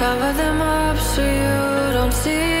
Cover them up so you don't see.